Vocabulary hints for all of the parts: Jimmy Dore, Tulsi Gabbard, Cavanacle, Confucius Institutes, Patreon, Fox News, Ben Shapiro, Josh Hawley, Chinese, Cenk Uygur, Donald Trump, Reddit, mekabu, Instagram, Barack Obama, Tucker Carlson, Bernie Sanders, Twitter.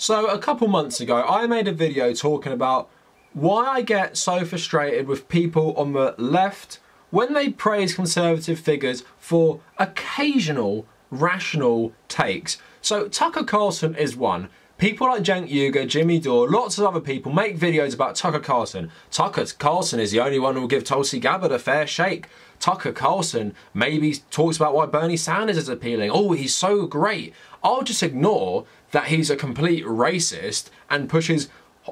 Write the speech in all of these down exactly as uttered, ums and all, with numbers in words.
So a couple months ago, I made a video talking about why I get so frustrated with people on the left when they praise conservative figures for occasional rational takes. So Tucker Carlson is one. People like Cenk Uygur, Jimmy Dore, lots of other people make videos about Tucker Carlson. Tucker Carlson is the only one who will give Tulsi Gabbard a fair shake. Tucker Carlson maybe talks about why Bernie Sanders is appealing. Oh, he's so great. I'll just ignore that he's a complete racist and pushes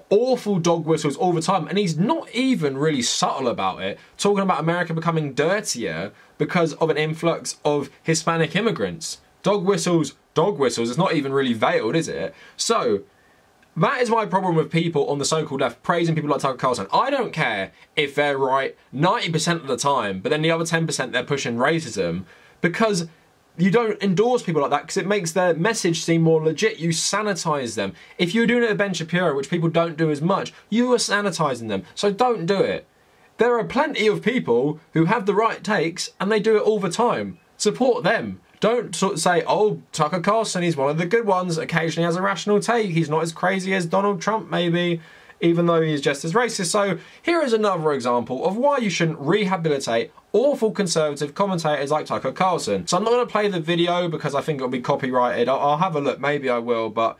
awful dog whistles all the time, and he's not even really subtle about it, talking about America becoming dirtier because of an influx of Hispanic immigrants. Dog whistles, dog whistles, it's not even really veiled, is it? So that is my problem with people on the so-called left praising people like Tucker Carlson. I don't care if they're right ninety percent of the time, but then the other ten percent they're pushing racism, because you don't endorse people like that because it makes their message seem more legit. You sanitize them. If you're doing it with Ben Shapiro, which people don't do as much, you are sanitizing them. So don't do it. There are plenty of people who have the right takes and they do it all the time. Support them. Don't sort of say, oh, Tucker Carlson, he's one of the good ones. Occasionally has a rational take. He's not as crazy as Donald Trump, maybe, even though he's just as racist. So here is another example of why you shouldn't rehabilitate awful conservative commentators like Tucker Carlson. So I'm not going to play the video because I think it'll be copyrighted. I'll, I'll have a look, maybe I will, but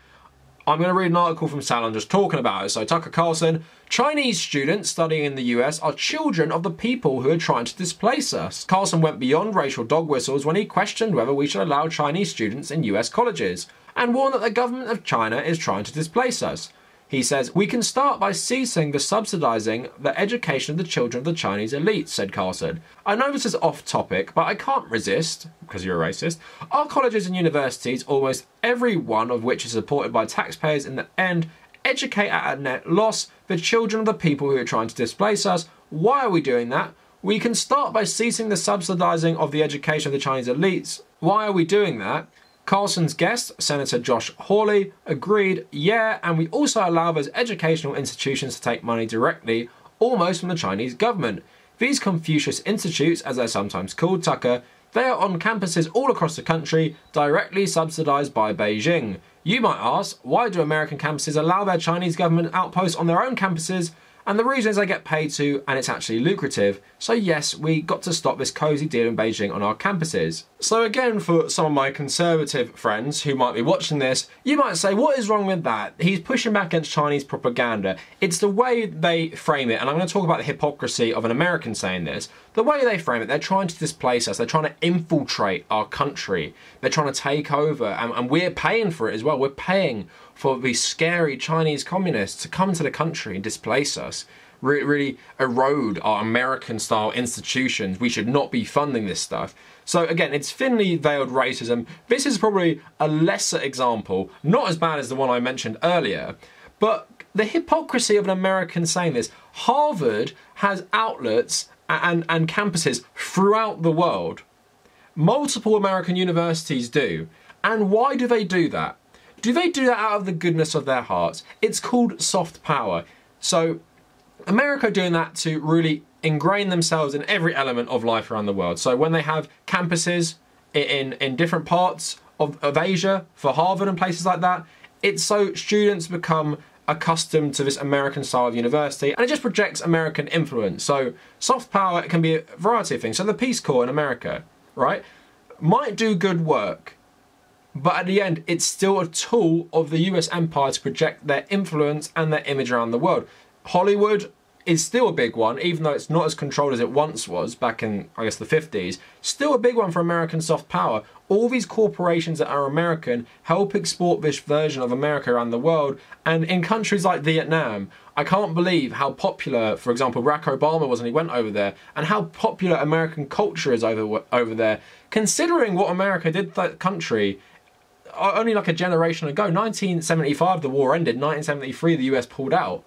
I'm going to read an article from Salon just talking about it. So Tucker Carlson, Chinese students studying in the U S are children of the people who are trying to displace us. Carlson went beyond racial dog whistles when he questioned whether we should allow Chinese students in U S colleges and warned that the government of China is trying to displace us. He says, we can start by ceasing the subsidizing the education of the children of the Chinese elite, said Carlson. I know this is off topic, but I can't resist, because you're a racist. Our colleges and universities, almost every one of which is supported by taxpayers in the end, educate at a net loss the children of the people who are trying to displace us. Why are we doing that? We can start by ceasing the subsidizing of the education of the Chinese elites. Why are we doing that? Carlson's guest, Senator Josh Hawley, agreed, yeah, and we also allow those educational institutions to take money directly, almost from the Chinese government. These Confucius Institutes, as they're sometimes called, Tucker, they are on campuses all across the country, directly subsidized by Beijing. You might ask, why do American campuses allow their Chinese government outposts on their own campuses? And the reason is they get paid to, and it's actually lucrative. So yes, we got to stop this cozy deal in Beijing on our campuses. So again, for some of my conservative friends who might be watching this, you might say, what is wrong with that? He's pushing back against Chinese propaganda. It's the way they frame it, and I'm going to talk about the hypocrisy of an American saying this. The way they frame it, they're trying to displace us. They're trying to infiltrate our country. They're trying to take over, and, and we're paying for it as well. We're paying for these scary Chinese communists to come to the country and displace us, re really erode our American-style institutions. We should not be funding this stuff. So again, it's thinly veiled racism. This is probably a lesser example, not as bad as the one I mentioned earlier, but the hypocrisy of an American saying this. Harvard has outlets and, and campuses throughout the world. Multiple American universities do. And why do they do that? Do they do that out of the goodness of their hearts? It's called soft power. So America doing that to really ingrain themselves in every element of life around the world. So when they have campuses in, in different parts of, of Asia for Harvard and places like that, it's so students become accustomed to this American style of university, and it just projects American influence. So soft power can be a variety of things. So the Peace Corps in America, right, might do good work, but at the end, it's still a tool of the U S empire to project their influence and their image around the world. Hollywood is still a big one, even though it's not as controlled as it once was back in, I guess, the fifties. Still a big one for American soft power. All these corporations that are American help export this version of America around the world. And in countries like Vietnam, I can't believe how popular, for example, Barack Obama was when he went over there, and how popular American culture is over, over there. Considering what America did to that country only like a generation ago, nineteen seventy-five the war ended, nineteen seventy-three the U S pulled out.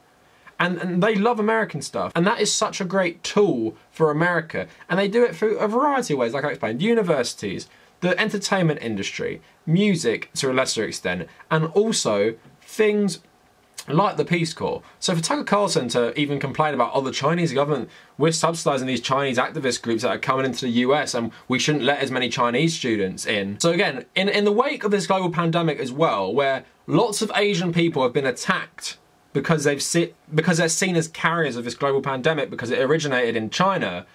And, and they love American stuff, and that is such a great tool for America. And they do it through a variety of ways, like I explained, universities, the entertainment industry, music to a lesser extent, and also things like the Peace Corps. So for Tucker Carlson to even complain about, oh, the Chinese government, we're subsidizing these Chinese activist groups that are coming into the U S and we shouldn't let as many Chinese students in. So again, in, in the wake of this global pandemic as well, where Lots of Asian people have been attacked because they've sit because they're seen as carriers of this global pandemic because it originated in China.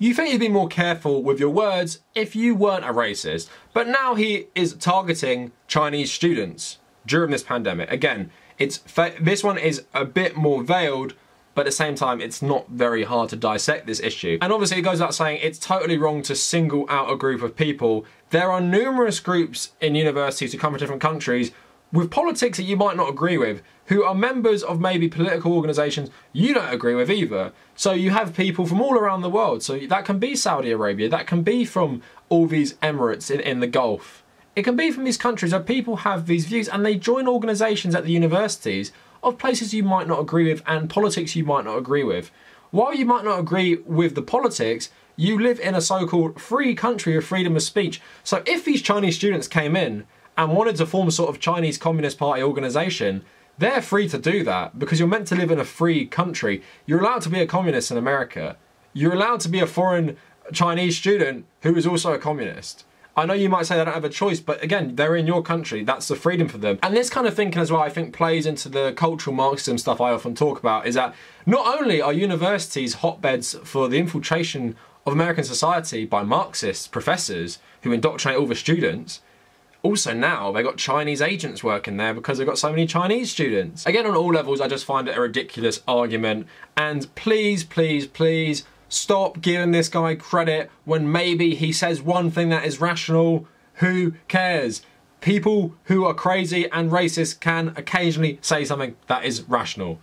You think you'd be more careful with your words if you weren't a racist. But now he is targeting Chinese students during this pandemic. Again, it's this one is a bit more veiled, but at the same time, it's not very hard to dissect this issue. And obviously it goes without saying it's totally wrong to single out a group of people. There are numerous groups in universities who come from different countries with politics that you might not agree with, who are members of maybe political organisations you don't agree with either. So you have people from all around the world. So that can be Saudi Arabia, that can be from all these Emirates in, in the Gulf. It can be from these countries where people have these views and they join organisations at the universities of places you might not agree with and politics you might not agree with. While you might not agree with the politics, you live in a so-called free country with freedom of speech. So if these Chinese students came in and wanted to form a sort of Chinese Communist Party organisation, they're free to do that because you're meant to live in a free country. You're allowed to be a communist in America. You're allowed to be a foreign Chinese student who is also a communist. I know you might say they don't have a choice, but again, they're in your country. That's the freedom for them. And this kind of thinking as well, I think, plays into the cultural Marxism stuff I often talk about, is that not only are universities hotbeds for the infiltration of American society by Marxist professors who indoctrinate all the students, also now they got Chinese agents working there because they've got so many Chinese students. Again, on all levels, I just find it a ridiculous argument. And please, please, please stop giving this guy credit when maybe he says one thing that is rational. Who cares? People who are crazy and racist can occasionally say something that is rational.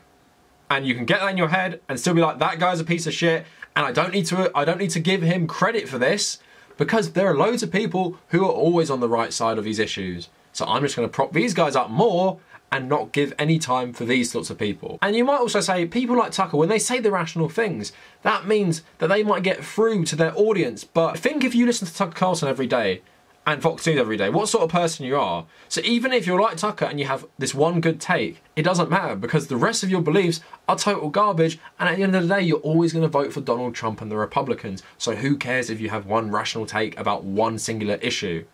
And you can get that in your head and still be like, that guy's a piece of shit and I don't need to, I don't need to give him credit for this. Because there are loads of people who are always on the right side of these issues. So I'm just going to prop these guys up more and not give any time for these sorts of people. And you might also say people like Tucker, when they say the rational things, that means that they might get through to their audience. But think if you listen to Tucker Carlson every day and Fox News every day, what sort of person you are. So even if you're like Tucker and you have this one good take, it doesn't matter because the rest of your beliefs are total garbage, and at the end of the day you're always going to vote for Donald Trump and the Republicans, so who cares if you have one rational take about one singular issue.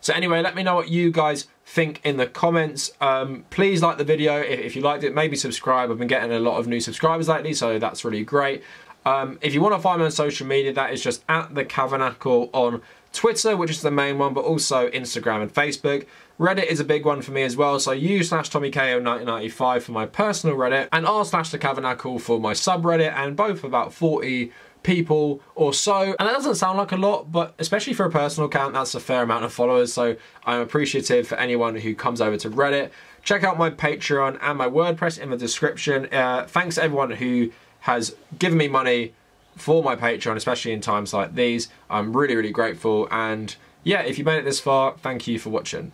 So anyway, let me know what you guys think in the comments. Um, please like the video if, if you liked it, maybe subscribe. I've been getting a lot of new subscribers lately, so that's really great. Um, if you want to find me on social media, that is just at The Cavanacle on Twitter, which is the main one, but also Instagram and Facebook. Reddit is a big one for me as well, so u slash Tommy K nineteen ninety-five for my personal Reddit, and r slash The Cavanacle for my subreddit, and both about forty people or so. And that doesn't sound like a lot, but especially for a personal account, that's a fair amount of followers, so I'm appreciative for anyone who comes over to Reddit. Check out my Patreon and my WordPress in the description. Uh, thanks to everyone who has given me money for my Patreon, especially in times like these. I'm really, really grateful. And yeah, if you made it this far, thank you for watching.